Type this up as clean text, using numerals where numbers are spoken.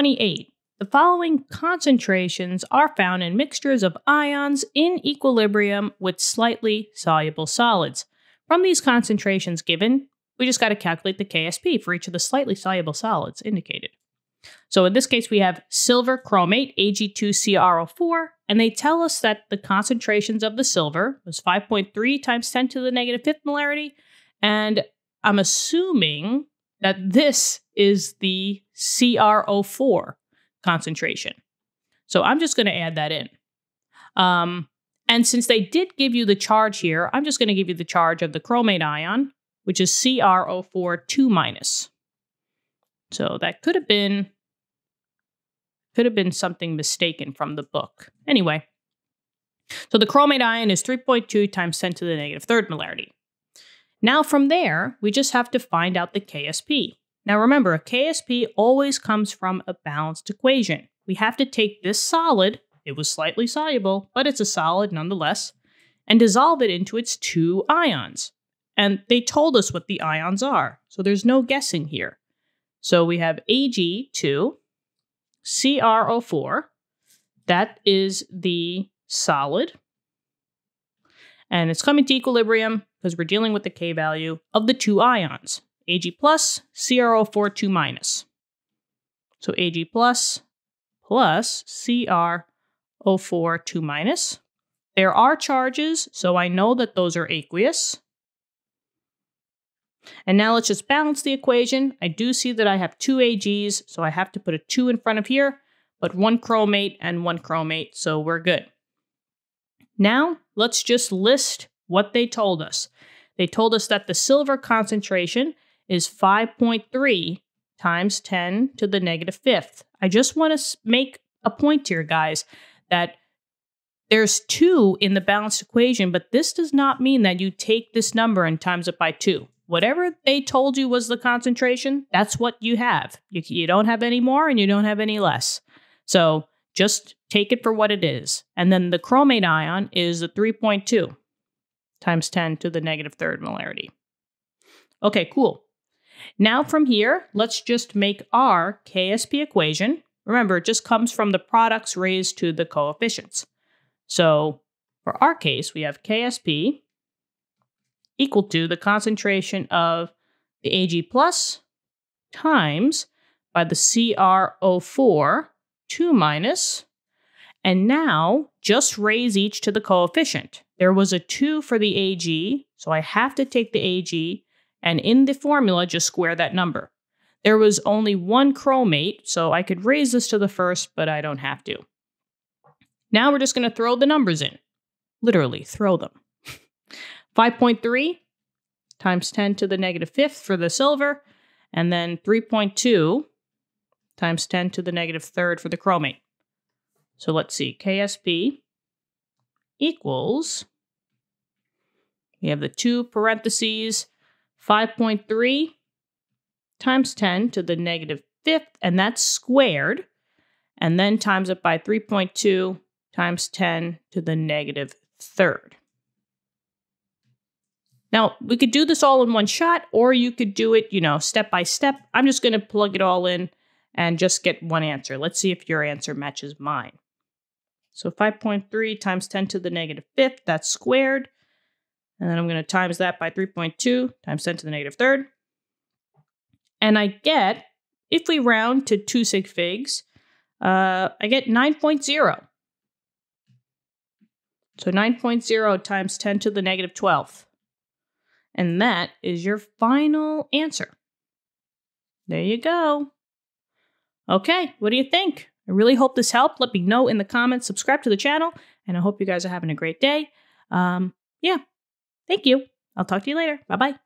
28. The following concentrations are found in mixtures of ions in equilibrium with slightly soluble solids. From these concentrations given, we just got to calculate the Ksp for each of the slightly soluble solids indicated. So in this case, we have silver chromate, Ag2CrO4, and they tell us that the concentrations of the silver was 5.3 times 10 to the negative fifth molarity, and I'm assuming that this is the CrO4 concentration. So I'm just going to add that in. And since they did give you the charge here, I'm just going to give you the charge of the chromate ion, which is CrO4 2-. So that could have been something mistaken from the book. Anyway, so the chromate ion is 3.2 times 10 to the negative third molarity. Now from there, we just have to find out the Ksp. Now remember, a Ksp always comes from a balanced equation. We have to take this solid, it was slightly soluble, but it's a solid nonetheless, and dissolve it into its two ions. And they told us what the ions are, so there's no guessing here. So we have Ag2CrO4, that is the solid, and it's coming to equilibrium because we're dealing with the K value of the two ions, Ag plus, CrO4 2-. So Ag plus CrO4 2-. There are charges, so I know that those are aqueous. And now let's just balance the equation. I do see that I have two Ags, so I have to put a 2 in front of here, but one chromate and one chromate, so we're good. Now, let's just list what they told us. They told us that the silver concentration is 5.3 times 10 to the negative fifth. I just want to make a point here, guys, that there's 2 in the balanced equation, but this does not mean that you take this number and times it by 2. Whatever they told you was the concentration, that's what you have. You don't have any more and you don't have any less. So just take it for what it is. And then the chromate ion is the 3.2 times 10 to the negative third molarity. Okay, cool. Now from here, let's just make our Ksp equation. Remember, it just comes from the products raised to the coefficients. So for our case, we have Ksp equal to the concentration of the Ag plus times by the CrO4 2-. And now just raise each to the coefficient. There was a 2 for the Ag, so I have to take the Ag, and in the formula, just square that number. There was only one chromate, so I could raise this to the first, but I don't have to. Now we're just going to throw the numbers in. Literally, throw them. 5.3 times 10 to the negative fifth for the silver, and then 3.2 times 10 to the negative third for the chromate. So let's see, Ksp equals, we have the 2 parentheses, 5.3 times 10 to the negative fifth, and that's squared, and then times it by 3.2 times 10 to the negative third. Now, we could do this all in one shot, or you could do it, you know, step by step. I'm just going to plug it all in and just get one answer. Let's see if your answer matches mine. So 5.3 times 10 to the negative fifth, that's squared. And then I'm going to times that by 3.2 times 10 to the negative third. And I get, if we round to 2 sig figs, I get 9.0. So 9.0 times 10 to the negative 12th. And that is your final answer. There you go. Okay, what do you think? I really hope this helped. Let me know in the comments. Subscribe to the channel, and I hope you guys are having a great day. Thank you. I'll talk to you later. Bye-bye.